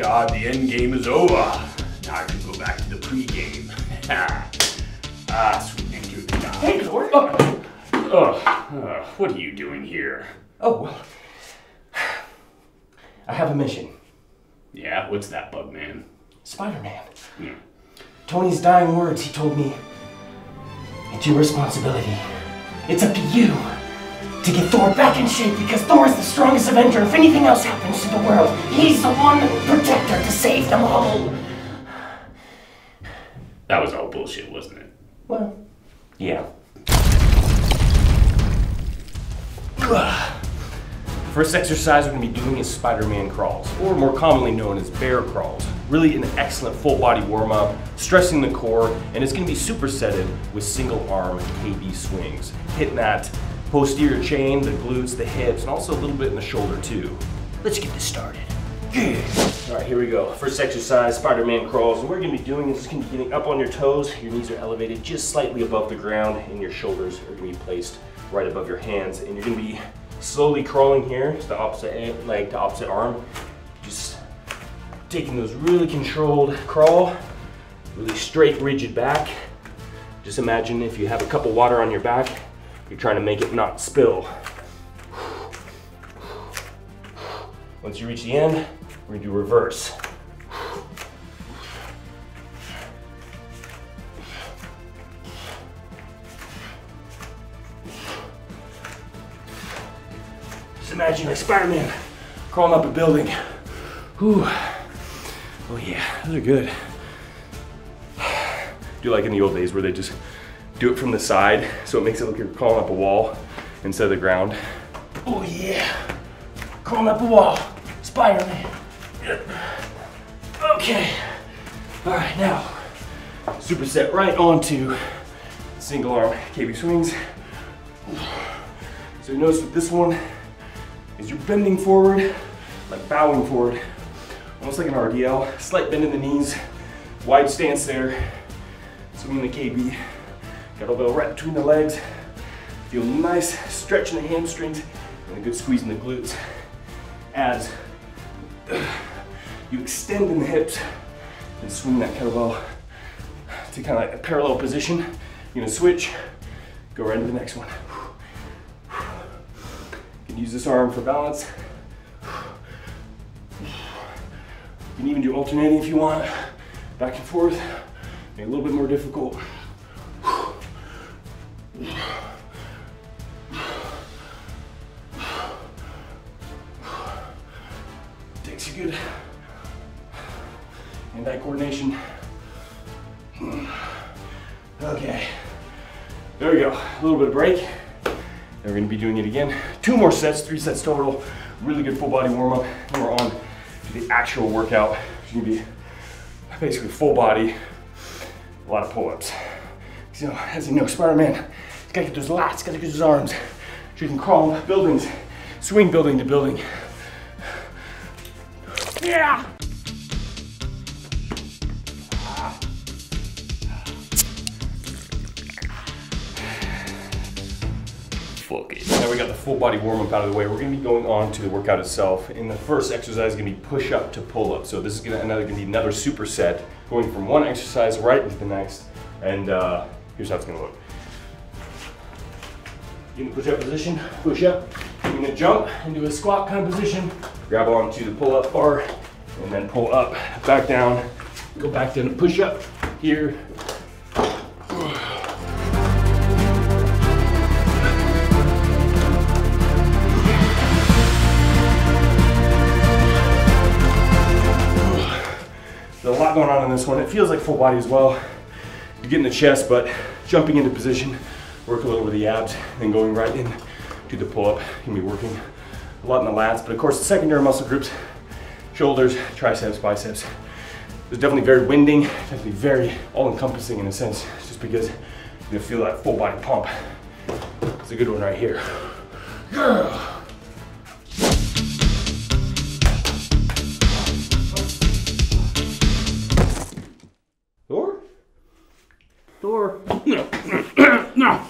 God, the end game is over. Now I can go back to the pre-game. Sweet and goofy. Hey, Thor. What are you doing here? Oh, well, I have a mission. Yeah, what's that, Bugman? Spider-Man. Yeah. Tony's dying words, he told me, it's your responsibility. It's up to you to get Thor back in shape because Thor is the strongest Avenger. If anything else happens to the world, he's the one protector to save them all. That was all bullshit, wasn't it? Well, yeah. First exercise we're going to be doing is Spider-Man crawls, or more commonly known as bear crawls. Really an excellent full body warm up, stressing the core, and it's going to be supersetted with single arm KB swings, hitting that posterior chain, the glutes, the hips, and also a little bit in the shoulder too. Let's get this started. Yeah. All right, here we go. First exercise, Spider-Man crawls. What we're going to be doing is just going to be getting up on your toes. Your knees are elevated just slightly above the ground, and your shoulders are going to be placed right above your hands, and you're going to be slowly crawling here, it's the opposite leg to opposite arm. Just taking those really controlled crawl, really straight, rigid back. Just imagine if you have a cup of water on your back, you're trying to make it not spill. Once you reach the end, we're gonna do reverse. Imagine like Spider-Man crawling up a building. Whew. Oh yeah, those are good. Do like in the old days where they just do it from the side so it makes it look like you're crawling up a wall instead of the ground. Oh yeah, crawling up a wall, Spider-Man. Okay, all right now, superset right onto single arm KB swings. So you notice with this one, is you're bending forward, like bowing forward, almost like an RDL, slight bend in the knees, wide stance there, swinging the KB, kettlebell right between the legs, feel nice stretch in the hamstrings, and a good squeeze in the glutes as you extend in the hips and swing that kettlebell to kind of like a parallel position. You're gonna switch, go right into the next one. Use this arm for balance. You can even do alternating if you want, back and forth. Maybe a little bit more difficult. Takes you good hand-eye coordination. Okay, there we go. A little bit of break. We're gonna be doing it again. Two more sets, 3 sets total. Really good full body warm up. Then we're on to the actual workout. It's gonna be basically full body, a lot of pull-ups. So, as you know, Spider-Man, he's gotta get those lats, gotta get those arms. So you can crawl up buildings, swing building to building. Yeah! Now we got the full body warm up out of the way. We're going to be going on to the workout itself. And the first exercise is going to be push up to pull up. So this is going to be another superset, going from one exercise right into the next. And here's how it's going to look. Get in the push up position, push up. You're going to jump into a squat kind of position. Grab onto the pull up bar and then pull up, back down. Go back down to push up here. There's a lot going on in this one. It feels like full body as well. You get in the chest, but jumping into position, work a little with the abs, then going right in to the pull-up. You're gonna be working a lot in the lats, but of course the secondary muscle groups, shoulders, triceps, biceps. It's definitely very winding, definitely very all-encompassing in a sense, just because you'll feel that full body pump. It's a good one right here. Yeah. Thor. No.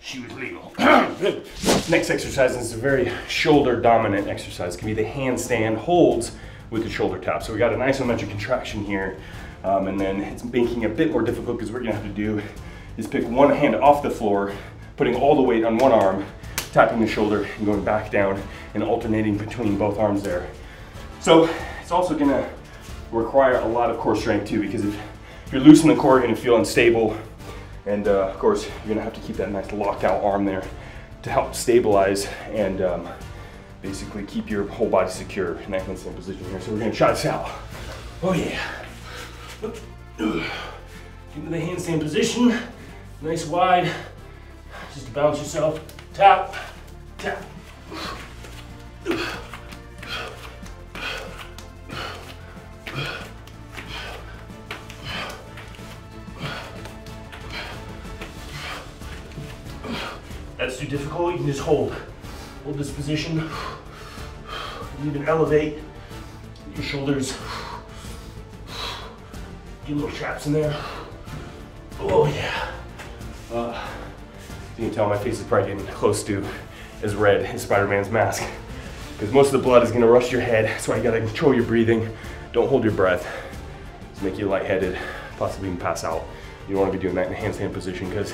She was legal. Next exercise is a very shoulder dominant exercise. It can be the handstand holds with the shoulder tap. So we got an isometric contraction here, and then it's making it a bit more difficult because what you're gonna have to do is pick one hand off the floor, putting all the weight on one arm, tapping the shoulder and going back down and alternating between both arms there. So it's also gonna require a lot of core strength too, because if you're loose in the core, you're gonna feel unstable. And of course, you're gonna have to keep that nice locked out arm there to help stabilize and basically keep your whole body secure in that handstand position here. So we're gonna try this out. Oh yeah. Get into the handstand position, nice wide, just to balance yourself. Tap, tap. That's too difficult, you can just hold. Hold this position, you can elevate your shoulders. Get little traps in there. Oh yeah. You can tell my face is probably getting close to as red as Spider-Man's mask, because most of the blood is gonna rush your head. That's why you gotta control your breathing. Don't hold your breath. It's make you lightheaded, possibly even pass out. You don't wanna be doing that in a handstand position, because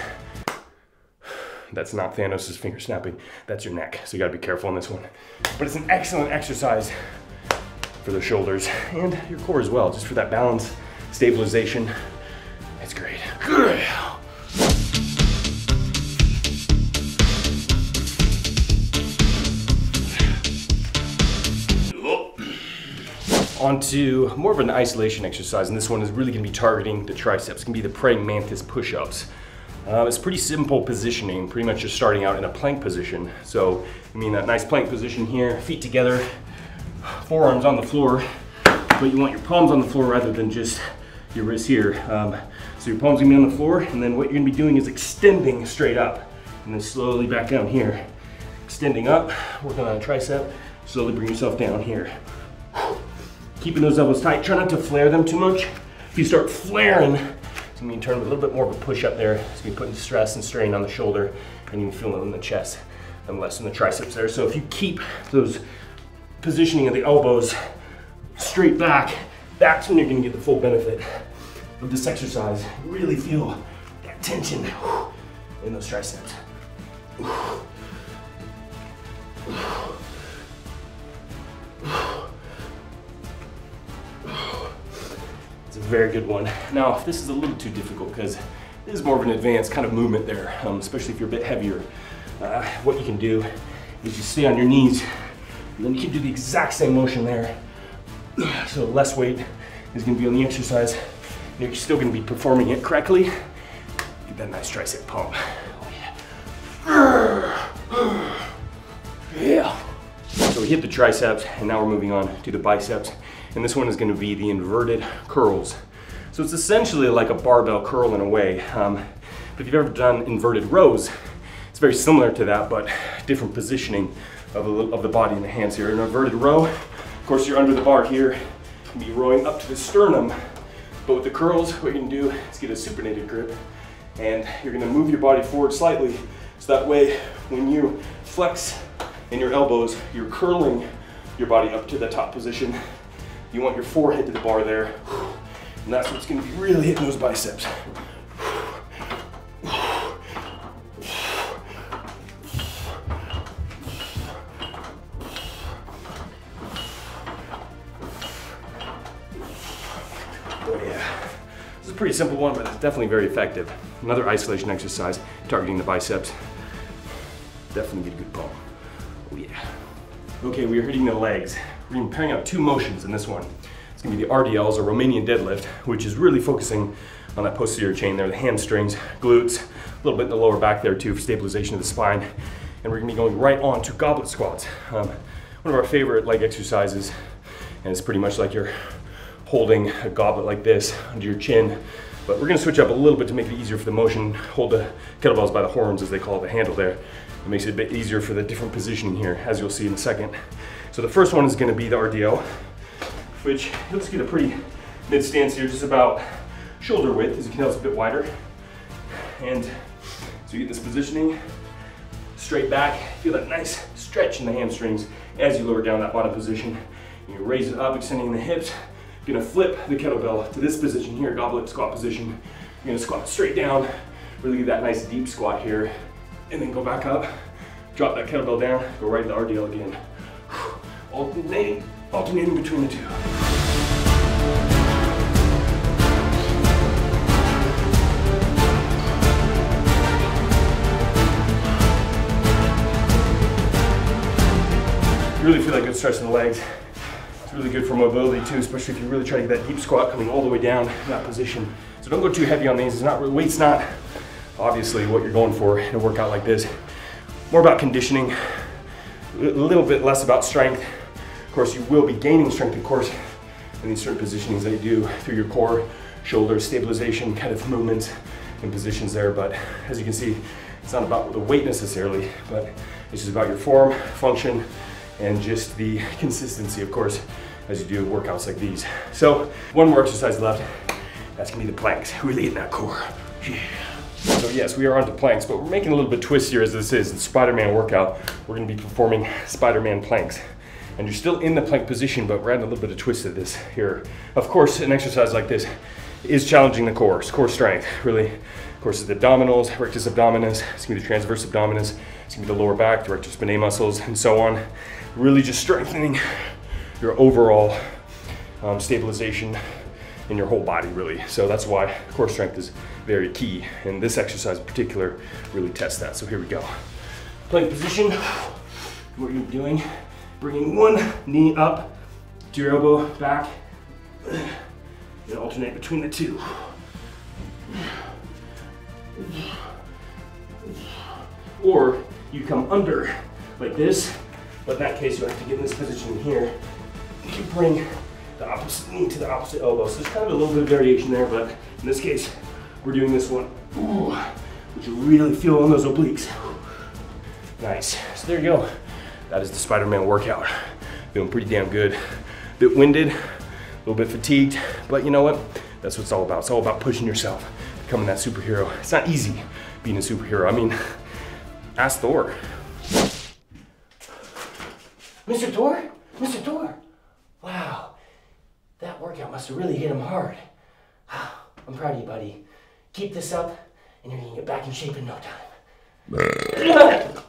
that's not Thanos' finger snapping, that's your neck. So you gotta be careful on this one. But it's an excellent exercise for the shoulders and your core as well, just for that balance, stabilization. It's great. Good. Onto more of an isolation exercise, and this one is really gonna be targeting the triceps. It's gonna be the praying mantis push-ups. It's pretty simple positioning, pretty much just starting out in a plank position. So, I mean, that nice plank position here, feet together, forearms on the floor, but you want your palms on the floor rather than just your wrists here. So your palms are gonna be on the floor, and then what you're gonna be doing is extending straight up, and then slowly back down here. Extending up, working on a tricep, slowly bring yourself down here. Keeping those elbows tight, try not to flare them too much. If you start flaring, I mean, turn a little bit more of a push up there. It's gonna be putting stress and strain on the shoulder, and you can feel it in the chest and less in the triceps there. So if you keep those positioning of the elbows straight back, that's when you're gonna get the full benefit of this exercise. Really feel that tension in those triceps. Very good one. Now, this is a little too difficult because this is more of an advanced kind of movement there, especially if you're a bit heavier. What you can do is you stay on your knees, and then you can do the exact same motion there. So less weight is gonna be on the exercise, and you're still gonna be performing it correctly. Get that nice tricep pump. Oh yeah. Yeah. So we hit the triceps, and now we're moving on to the biceps. And this one is gonna be the inverted curls. So it's essentially like a barbell curl in a way. But if you've ever done inverted rows, it's very similar to that, but different positioning of the body and the hands here. In an inverted row, of course, you're under the bar here, you'll be rowing up to the sternum. But with the curls, what you can do is get a supinated grip, and you're gonna move your body forward slightly, so that way, when you flex in your elbows, you're curling your body up to the top position. You want your forehead to the bar there, and that's what's gonna be really hitting those biceps. Oh yeah. This is a pretty simple one, but it's definitely very effective. Another isolation exercise targeting the biceps. Definitely get a good pump. Oh yeah. Okay, we are hitting the legs. We're gonna be pairing up two motions in this one. It's gonna be the RDLs, or Romanian deadlift, which is really focusing on that posterior chain there, the hamstrings, glutes, a little bit in the lower back there too for stabilization of the spine. And we're gonna be going right on to goblet squats. One of our favorite leg exercises, and it's pretty much like you're holding a goblet like this under your chin. But we're gonna switch up a little bit to make it easier for the motion. Hold the kettlebells by the horns, as they call it, the handle there. It makes it a bit easier for the different positioning here, as you'll see in a second. So the first one is gonna be the RDL, which you'll just get a pretty mid stance here, just about shoulder width. As you can tell, it's a bit wider. And so you get this positioning, straight back, feel that nice stretch in the hamstrings as you lower down that bottom position. You raise it up, extending the hips. You're gonna flip the kettlebell to this position here, goblet squat position. You're gonna squat straight down, really get that nice deep squat here, and then go back up, drop that kettlebell down, go right to the RDL again. Alternating between the two. Really feel like good stretch in the legs. It's really good for mobility too, especially if you really try to get that deep squat coming all the way down in that position. So don't go too heavy on these. It's not, weight's not obviously what you're going for in a workout like this. More about conditioning, a little bit less about strength. Of course, you will be gaining strength, of course, in these certain positionings that you do through your core, shoulder, stabilization kind of movements and positions there. But as you can see, it's not about the weight necessarily, but it's just about your form, function, and just the consistency, of course, as you do workouts like these. So, one more exercise left. That's gonna be the planks, really hitting that core. Yeah. So yes, we are onto planks, but we're making a little bit twist here as this is the Spider-Man workout. We're gonna be performing Spider-Man planks. And you're still in the plank position, but we're adding a little bit of twist to this here. Of course, an exercise like this is challenging the core, it's core strength, really. Of course, it's the abdominals, rectus abdominis, it's gonna be the transverse abdominis, it's gonna be the lower back, the rectus spinae muscles, and so on. Really just strengthening your overall stabilization in your whole body, really. So that's why core strength is very key. And this exercise in particular really tests that. So here we go. Plank position, what you're doing, bringing one knee up to your elbow back, and alternate between the two. Or you come under like this, but in that case, you have to get in this position here. You bring the opposite knee to the opposite elbow. So there's kind of a little bit of variation there, but in this case, we're doing this one. Ooh, which you really feel on those obliques. Nice. So there you go. That is the Spider-Man workout. Feeling pretty damn good. Bit winded, a little bit fatigued, but you know what? That's what it's all about. It's all about pushing yourself, becoming that superhero. It's not easy being a superhero. I mean, ask Thor. Mr. Thor? Mr. Thor? Wow, that workout must have really hit him hard. I'm proud of you, buddy. Keep this up, and you're gonna get back in shape in no time.